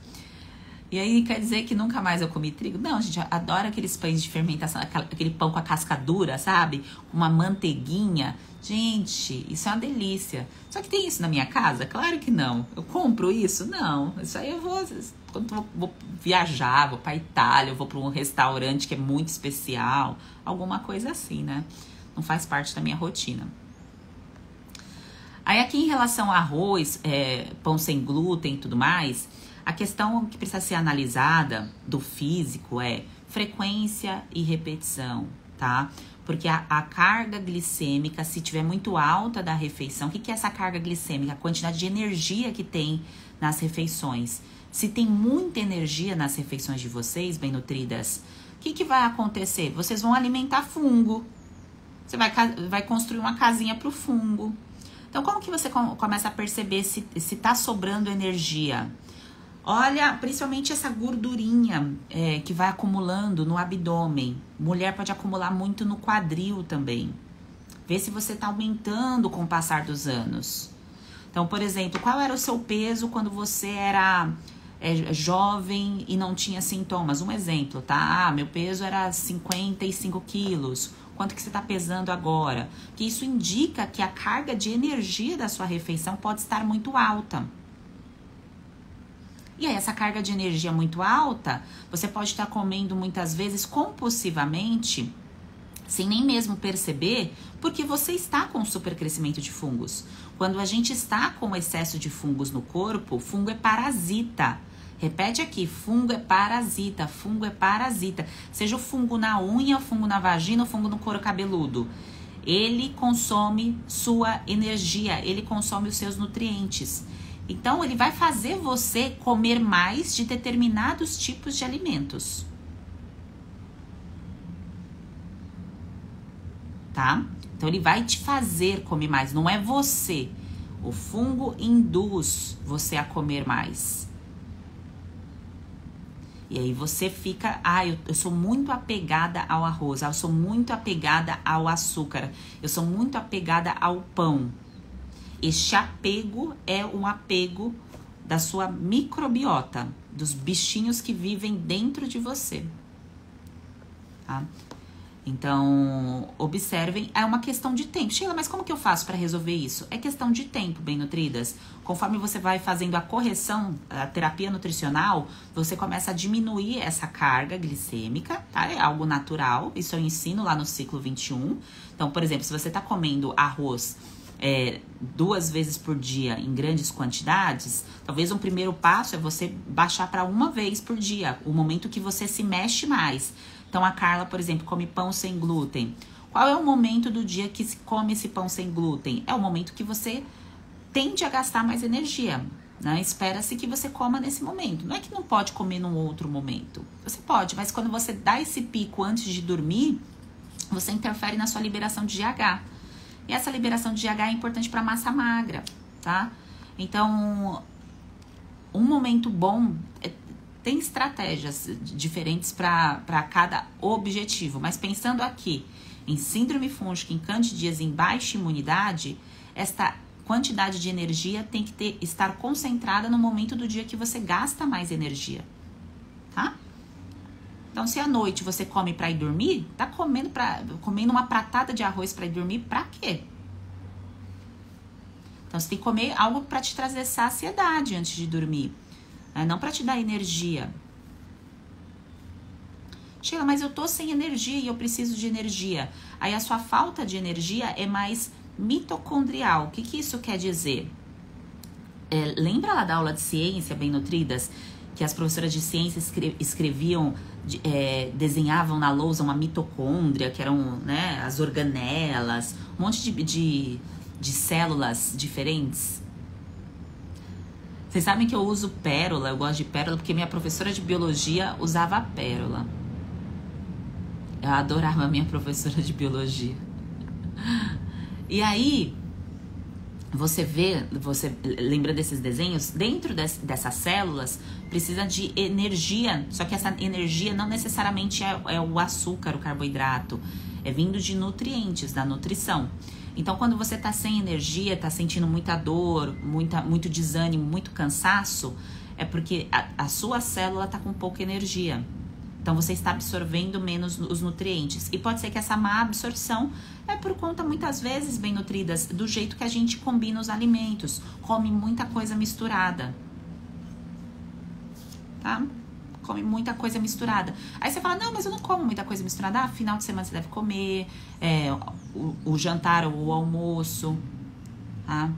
E aí, quer dizer que nunca mais eu comi trigo? Não, gente, eu adoro aqueles pães de fermentação, aquele pão com a casca dura, sabe? Uma manteiguinha. Gente, isso é uma delícia. Só que tem isso na minha casa? Claro que não. Eu compro isso? Não. Isso aí eu vou... Quando eu vou viajar, vou pra Itália, eu vou pra um restaurante que é muito especial. Alguma coisa assim, né? Não faz parte da minha rotina. Aí aqui em relação a arroz, pão sem glúten e tudo mais, a questão que precisa ser analisada do físico é frequência e repetição, tá? Porque a carga glicêmica, se tiver muito alta da refeição, o que é essa carga glicêmica? A quantidade de energia que tem nas refeições. Se tem muita energia nas refeições de vocês, bem nutridas, o que vai acontecer? Vocês vão alimentar fungo. Você vai construir uma casinha para o fungo. Então, como que você começa a perceber se está sobrando energia? Olha, principalmente essa gordurinha que vai acumulando no abdômen. Mulher pode acumular muito no quadril também. Vê se você está aumentando com o passar dos anos. Então, por exemplo, qual era o seu peso quando você era jovem e não tinha sintomas? Um exemplo, tá? Ah, meu peso era 55 quilos. Quanto que você está pesando agora? Porque isso indica que a carga de energia da sua refeição pode estar muito alta. E aí, essa carga de energia muito alta, você pode estar comendo muitas vezes compulsivamente, sem nem mesmo perceber, porque você está com supercrescimento de fungos. Quando a gente está com excesso de fungos no corpo, fungo é parasita. Repete aqui, fungo é parasita, fungo é parasita. Seja o fungo na unha, o fungo na vagina, o fungo no couro cabeludo. Ele consome sua energia, ele consome os seus nutrientes. Então, ele vai fazer você comer mais de determinados tipos de alimentos. Tá? Então, ele vai te fazer comer mais, não é você. O fungo induz você a comer mais. E aí você fica, eu sou muito apegada ao arroz, eu sou muito apegada ao açúcar, eu sou muito apegada ao pão. Este apego é um apego da sua microbiota, dos bichinhos que vivem dentro de você. Tá? Então, observem, é uma questão de tempo. Sheila, mas como que eu faço para resolver isso? É questão de tempo, bem nutridas. Conforme você vai fazendo a correção, a terapia nutricional, você começa a diminuir essa carga glicêmica, tá? É algo natural, isso eu ensino lá no ciclo 21. Então, por exemplo, se você tá comendo arroz 2 vezes por dia em grandes quantidades, talvez um primeiro passo é você baixar para 1 vez por dia, o momento que você se mexe mais. Então, a Carla, por exemplo, come pão sem glúten. Qual é o momento do dia que se come esse pão sem glúten? É o momento que você tende a gastar mais energia, né? Espera-se que você coma nesse momento. Não é que não pode comer num outro momento. Você pode, mas quando você dá esse pico antes de dormir, você interfere na sua liberação de GH. E essa liberação de GH é importante para massa magra, tá? Então, um momento bom... Tem estratégias diferentes para cada objetivo, mas pensando aqui em síndrome fúngica, em candidíase, em baixa imunidade, esta quantidade de energia tem que estar concentrada no momento do dia que você gasta mais energia, tá? Então, se à noite você come para ir dormir, tá comendo uma pratada de arroz para ir dormir, para quê? Então, você tem que comer algo para te trazer saciedade antes de dormir. Não para te dar energia. Sheila, mas eu tô sem energia e eu preciso de energia. Aí a sua falta de energia é mais mitocondrial. O que que isso quer dizer? Lembra lá da aula de ciência, bem nutridas, que as professoras de ciência escreviam, desenhavam na lousa uma mitocôndria, que eram, né, as organelas, um monte de células diferentes? Vocês sabem que eu uso pérola, eu gosto de pérola, porque minha professora de biologia usava pérola. Eu adorava a minha professora de biologia. E aí, você lembra desses desenhos? Dentro dessas células, precisa de energia, só que essa energia não necessariamente é o açúcar, o carboidrato. É vindo de nutrientes, da nutrição. Então, quando você tá sem energia, tá sentindo muita dor, muito desânimo, muito cansaço, é porque a sua célula tá com pouca energia. Então, você está absorvendo menos os nutrientes. E pode ser que essa má absorção é por conta, muitas vezes, bem nutridas, do jeito que a gente combina os alimentos. Come muita coisa misturada. Tá? Come muita coisa misturada. Aí você fala, não, mas eu não como muita coisa misturada. Ah, final de semana você deve comer, o jantar ou o almoço, tá?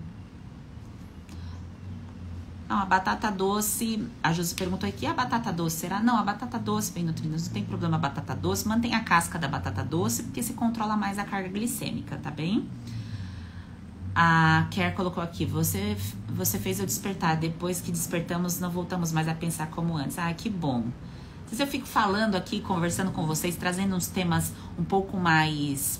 Não, a batata doce, a Josi perguntou aqui, a batata doce será? Não, a batata doce, bem nutrida, não tem problema a batata doce, mantém a casca da batata doce, porque se controla mais a carga glicêmica, tá bem? A Kerr colocou aqui, você fez eu despertar, depois que despertamos não voltamos mais a pensar como antes. Ah, que bom. Às vezes eu fico falando aqui, conversando com vocês, trazendo uns temas um pouco mais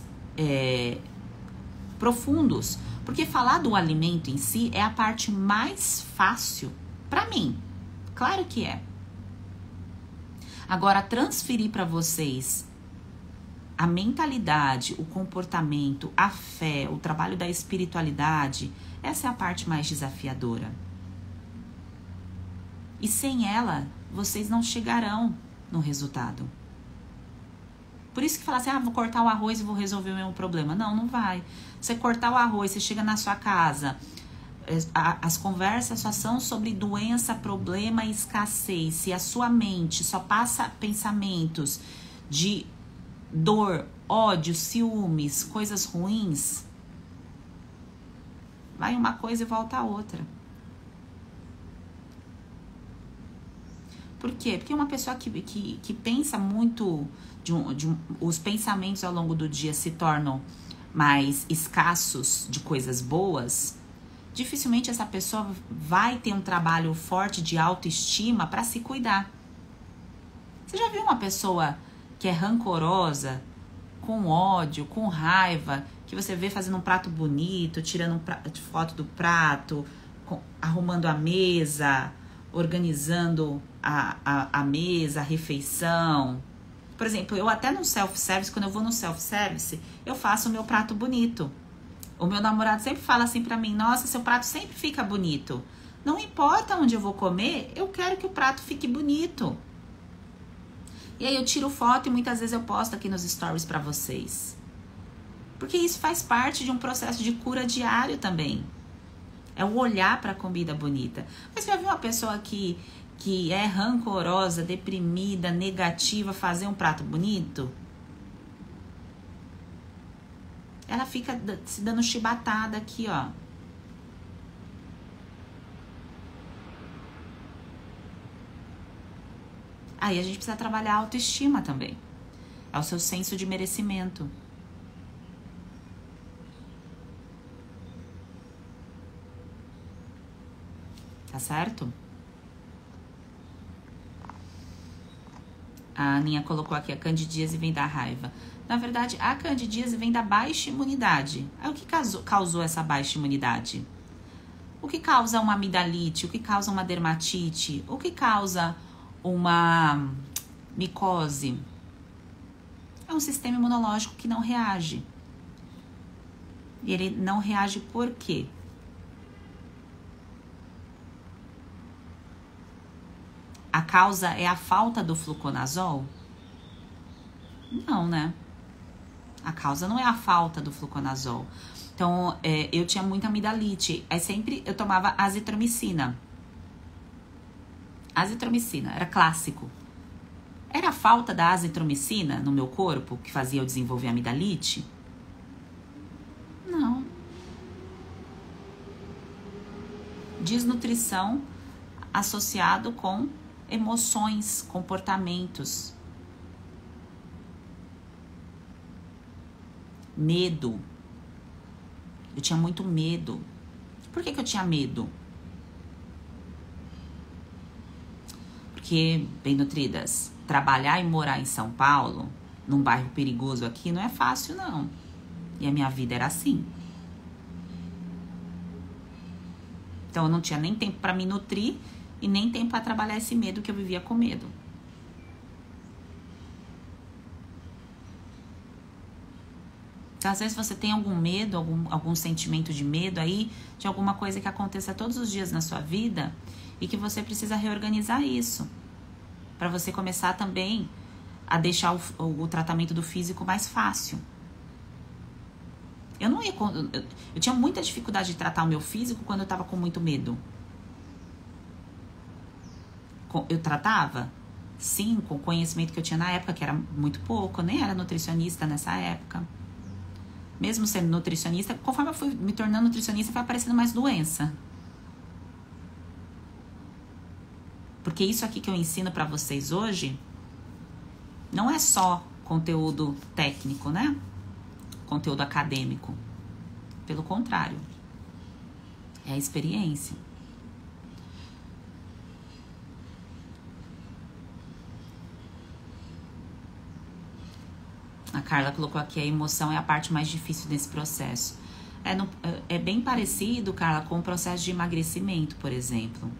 profundos, porque falar do alimento em si é a parte mais fácil pra mim, claro que é. Agora, transferir pra vocês a mentalidade, o comportamento, a fé, o trabalho da espiritualidade, essa é a parte mais desafiadora. E sem ela, vocês não chegarão no resultado. Por isso que falar assim, ah, vou cortar o arroz e vou resolver o meu problema. Não, não vai. Você cortar o arroz, você chega na sua casa, as conversas só são sobre doença, problema e escassez. Se a sua mente só passa pensamentos de dor, ódio, ciúmes, coisas ruins, vai uma coisa e volta a outra. Por quê? Porque uma pessoa que pensa muito, os pensamentos ao longo do dia se tornam mais escassos de coisas boas, dificilmente essa pessoa vai ter um trabalho forte de autoestima para se cuidar. Você já viu uma pessoa que é rancorosa, com ódio, com raiva, que você vê fazendo um prato bonito, tirando foto do prato, arrumando a mesa, organizando a mesa, a refeição? Por exemplo, eu até no self-service, quando eu vou no self-service, eu faço o meu prato bonito. O meu namorado sempre fala assim pra mim: nossa, seu prato sempre fica bonito. Não importa onde eu vou comer, eu quero que o prato fique bonito. E aí eu tiro foto e muitas vezes eu posto aqui nos stories pra vocês. Porque isso faz parte de um processo de cura diário também. É o olhar pra comida bonita. Mas você já viu uma pessoa que é rancorosa, deprimida, negativa, fazer um prato bonito? Ela fica se dando chibatada aqui, ó. Aí a gente precisa trabalhar a autoestima também. É o seu senso de merecimento. Tá certo? A Aninha colocou aqui: a candidíase vem da raiva. Na verdade, a candidíase vem da baixa imunidade. Aí, o que causou essa baixa imunidade? O que causa uma amidalite? O que causa uma dermatite? O que causa uma micose? É um sistema imunológico que não reage. E ele não reage por quê? A causa é a falta do fluconazol? Não, né? A causa não é a falta do fluconazol. Então, eu tinha muita amidalite. Aí sempre eu tomava azitromicina. Azitromicina, era clássico. Era a falta da azitromicina no meu corpo que fazia eu desenvolver amidalite? Não. Desnutrição associado com emoções, comportamentos. Medo. Eu tinha muito medo. Por que eu tinha medo? Porque, bem nutridas, trabalhar e morar em São Paulo, num bairro perigoso aqui, não é fácil, não. E a minha vida era assim. Então, eu não tinha nem tempo pra me nutrir e nem tempo para trabalhar esse medo, que eu vivia com medo. Então, às vezes você tem algum medo, algum sentimento de medo aí, de alguma coisa que aconteça todos os dias na sua vida, e que você precisa reorganizar isso, para você começar também a deixar o tratamento do físico mais fácil. Eu tinha muita dificuldade de tratar o meu físico quando eu estava com muito medo. Eu tratava, sim, com o conhecimento que eu tinha na época, que era muito pouco. Eu nem era nutricionista nessa época. Mesmo sendo nutricionista, conforme eu fui me tornando nutricionista, foi aparecendo mais doença. Porque isso aqui que eu ensino pra vocês hoje não é só conteúdo técnico, né? Conteúdo acadêmico. Pelo contrário. É a experiência. A Carla colocou aqui: a emoção é a parte mais difícil desse processo. É bem parecido, Carla, com o processo de emagrecimento, por exemplo.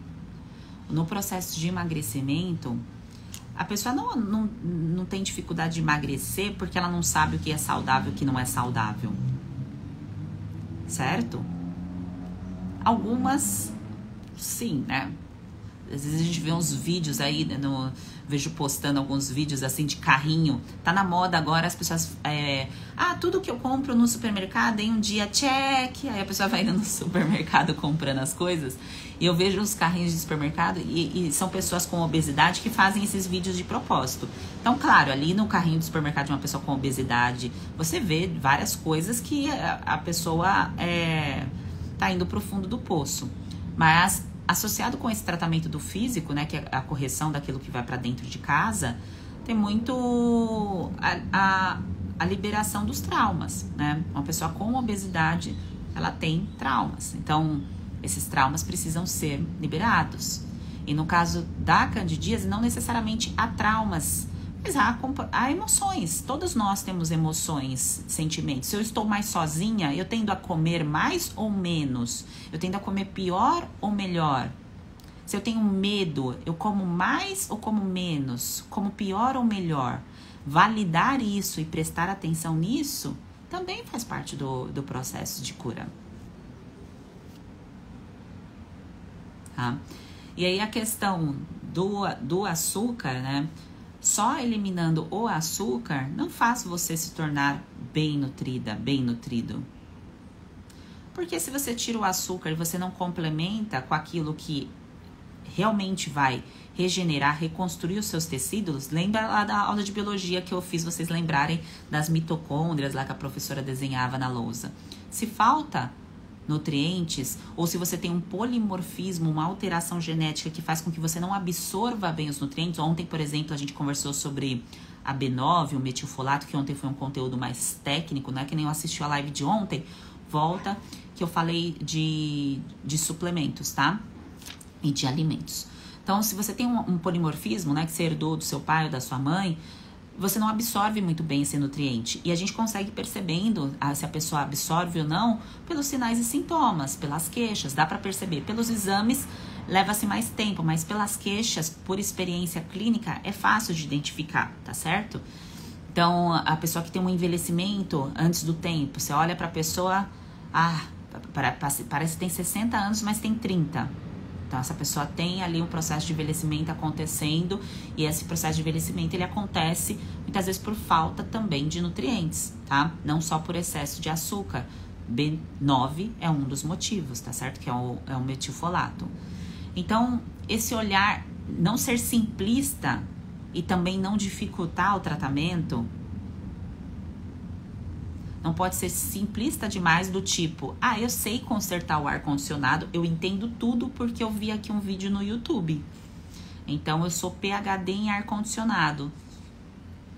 No processo de emagrecimento, a pessoa não tem dificuldade de emagrecer porque ela não sabe o que é saudável e o que não é saudável. Certo? Algumas, sim, né? Às vezes a gente vê uns vídeos aí, vejo postando alguns vídeos assim de carrinho. Tá na moda agora as pessoas... tudo que eu compro no supermercado em um dia, check. Aí a pessoa vai indo no supermercado comprando as coisas. E eu vejo os carrinhos de supermercado e são pessoas com obesidade que fazem esses vídeos de propósito. Então, claro, ali no carrinho do supermercado de uma pessoa com obesidade, você vê várias coisas que a pessoa tá indo pro fundo do poço. Mas... associado com esse tratamento do físico, né, que é a correção daquilo que vai para dentro de casa, tem muito a liberação dos traumas, né? Uma pessoa com obesidade, ela tem traumas. Então, esses traumas precisam ser liberados. E no caso da candidíase, não necessariamente há traumas, mas há emoções. Todos nós temos emoções, sentimentos. Se eu estou mais sozinha, eu tendo a comer mais ou menos? Eu tendo a comer pior ou melhor? Se eu tenho medo, eu como mais ou como menos? Como pior ou melhor? Validar isso e prestar atenção nisso também faz parte do processo de cura. Tá? E aí a questão do açúcar, né? Só eliminando o açúcar não faz você se tornar bem nutrida, bem nutrido. Porque se você tira o açúcar e você não complementa com aquilo que realmente vai regenerar, reconstruir os seus tecidos, lembra lá da aula de biologia que eu fiz vocês lembrarem das mitocôndrias lá que a professora desenhava na lousa. Se falta nutrientes, ou se você tem um polimorfismo, uma alteração genética que faz com que você não absorva bem os nutrientes. Ontem, por exemplo, a gente conversou sobre a B9, o metilfolato, que ontem foi um conteúdo mais técnico, né? Que nem eu assisti a live de ontem, volta, que eu falei de suplementos, tá? E de alimentos. Então, se você tem um polimorfismo, né, que você herdou do seu pai ou da sua mãe, você não absorve muito bem esse nutriente. E a gente consegue percebendo se a pessoa absorve ou não pelos sinais e sintomas, pelas queixas. Dá para perceber. Pelos exames leva-se mais tempo, mas pelas queixas, por experiência clínica, é fácil de identificar, tá certo? Então, a pessoa que tem um envelhecimento antes do tempo, você olha para a pessoa, parece que tem 60 anos, mas tem 30. Então, essa pessoa tem ali um processo de envelhecimento acontecendo e esse processo de envelhecimento, ele acontece muitas vezes por falta também de nutrientes, tá? Não só por excesso de açúcar. B9 é um dos motivos, tá certo? Que é o metilfolato. Então, esse olhar, não ser simplista e também não dificultar o tratamento... Não pode ser simplista demais do tipo, eu sei consertar o ar-condicionado, eu entendo tudo porque eu vi aqui um vídeo no YouTube. Então, eu sou PhD em ar-condicionado.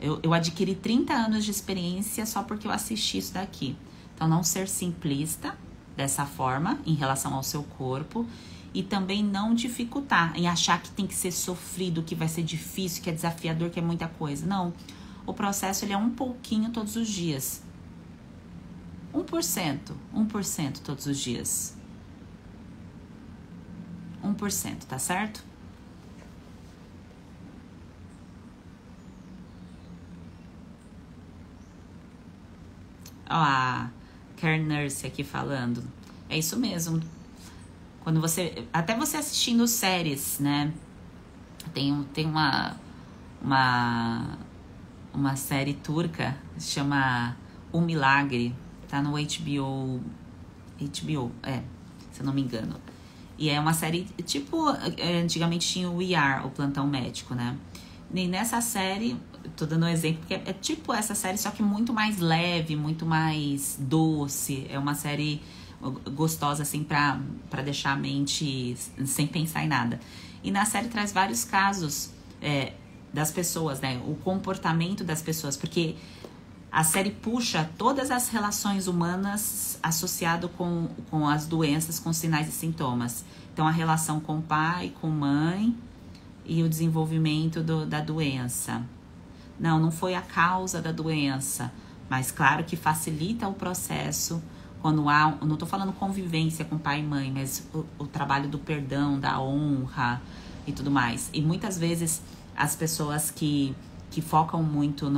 Eu adquiri 30 anos de experiência só porque eu assisti isso daqui. Então, não ser simplista dessa forma em relação ao seu corpo e também não dificultar em achar que tem que ser sofrido, que vai ser difícil, que é desafiador, que é muita coisa. Não, o processo ele é um pouquinho todos os dias. 1% todos os dias. 1%, tá certo? Ó, a Care Nurse aqui falando. É isso mesmo. Quando você... Até você assistindo séries, né? Tem uma série turca que se chama O Milagre. Tá no HBO, se eu não me engano. E é uma série, tipo, antigamente tinha o ER, o Plantão Médico, né? E nessa série, tô dando um exemplo, porque é tipo essa série, só que muito mais leve, muito mais doce. É uma série gostosa, assim, pra deixar a mente sem pensar em nada. E na série traz vários casos das pessoas, né? O comportamento das pessoas, porque... A série puxa todas as relações humanas associado com as doenças, com sinais e sintomas. Então, a relação com o pai, com mãe e o desenvolvimento da doença. Não foi a causa da doença, mas claro que facilita o processo quando há... Não estou falando convivência com pai e mãe, mas o trabalho do perdão, da honra e tudo mais. E muitas vezes as pessoas que focam muito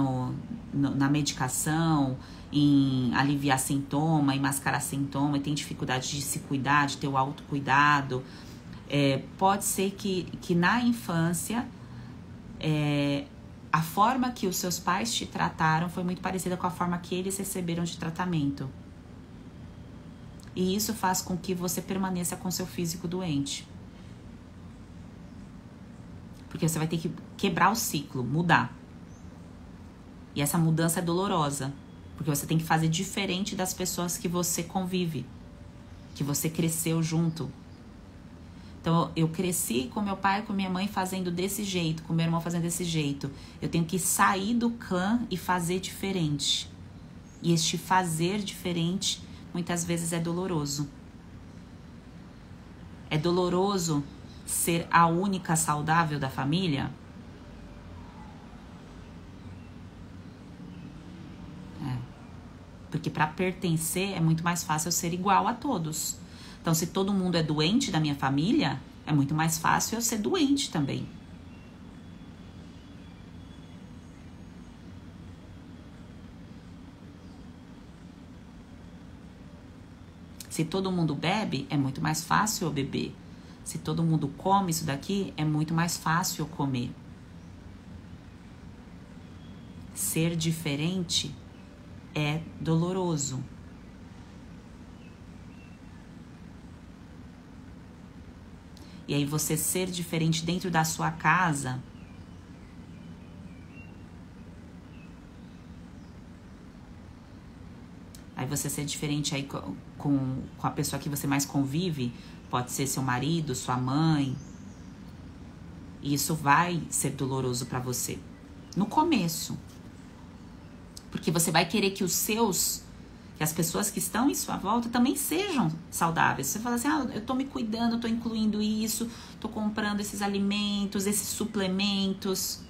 na medicação, em aliviar sintoma, em mascarar sintoma, e tem dificuldade de se cuidar, de ter o autocuidado, Pode ser que na infância a forma que os seus pais te trataram foi muito parecida com a forma que eles receberam de tratamento. E isso faz com que você permaneça com seu físico doente. Porque você vai ter que quebrar o ciclo, mudar. E essa mudança é dolorosa, porque você tem que fazer diferente das pessoas que você convive, que você cresceu junto. Então, eu cresci com meu pai e com minha mãe fazendo desse jeito, com meu irmão fazendo desse jeito. Eu tenho que sair do clã e fazer diferente. E este fazer diferente, muitas vezes, é doloroso. É doloroso ser a única saudável da família? Porque para pertencer é muito mais fácil eu ser igual a todos. Então, se todo mundo é doente da minha família, é muito mais fácil eu ser doente também. Se todo mundo bebe, é muito mais fácil eu beber. Se todo mundo come isso daqui, é muito mais fácil eu comer. Ser diferente é doloroso. E aí você ser diferente dentro da sua casa aí com a pessoa que você mais convive, pode ser seu marido, sua mãe, e isso vai ser doloroso para você no começo. Porque você vai querer que os seus, que as pessoas que estão em sua volta também sejam saudáveis. Você fala assim, ah, eu tô me cuidando, eu tô incluindo isso, tô comprando esses alimentos, esses suplementos.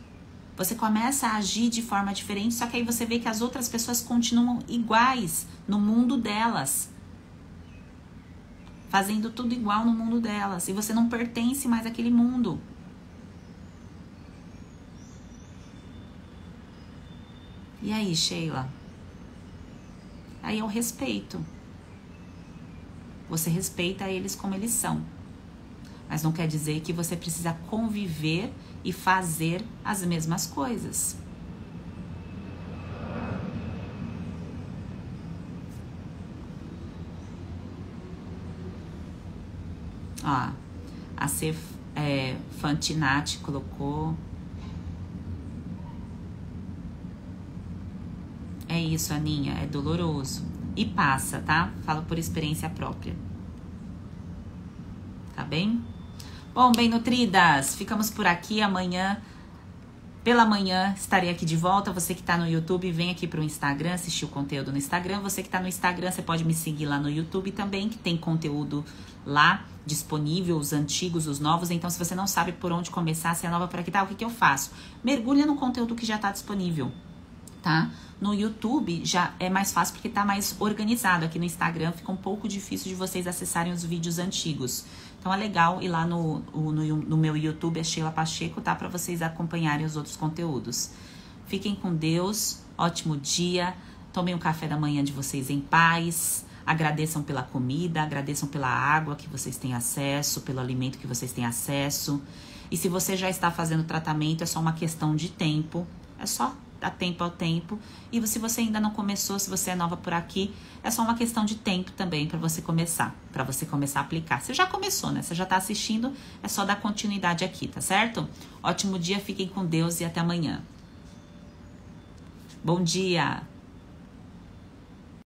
Você começa a agir de forma diferente, só que aí você vê que as outras pessoas continuam iguais no mundo delas. Fazendo tudo igual no mundo delas. E você não pertence mais àquele mundo. E aí, Sheila? Aí eu respeito. Você respeita eles como eles são. Mas não quer dizer que você precisa conviver e fazer as mesmas coisas. Ó, a Cef, Fantinati colocou... É isso, Aninha, é doloroso. E passa, tá? Falo por experiência própria. Tá bem? Bom, bem nutridas, ficamos por aqui. Amanhã, pela manhã, estarei aqui de volta. Você que tá no YouTube, vem aqui pro Instagram, assistir o conteúdo no Instagram. Você que tá no Instagram, você pode me seguir lá no YouTube também, que tem conteúdo lá disponível, os antigos, os novos. Então, se você não sabe por onde começar, se é nova por aqui, tá? O que eu faço? Mergulha no conteúdo que já tá disponível, tá? No YouTube já é mais fácil porque tá mais organizado. Aqui no Instagram fica um pouco difícil de vocês acessarem os vídeos antigos. Então é legal ir lá no meu YouTube, é Sheila Pacheco, tá? Pra vocês acompanharem os outros conteúdos. Fiquem com Deus, ótimo dia. Tomem o café da manhã de vocês em paz. Agradeçam pela comida, agradeçam pela água que vocês têm acesso, pelo alimento que vocês têm acesso. E se você já está fazendo tratamento, é só uma questão de tempo. É só... a tempo ao tempo. E se você ainda não começou, se você é nova por aqui, é só uma questão de tempo também para você começar, a aplicar. Você já começou, né? Você já tá assistindo, é só dar continuidade aqui, tá certo? Ótimo dia, fiquem com Deus e até amanhã. Bom dia!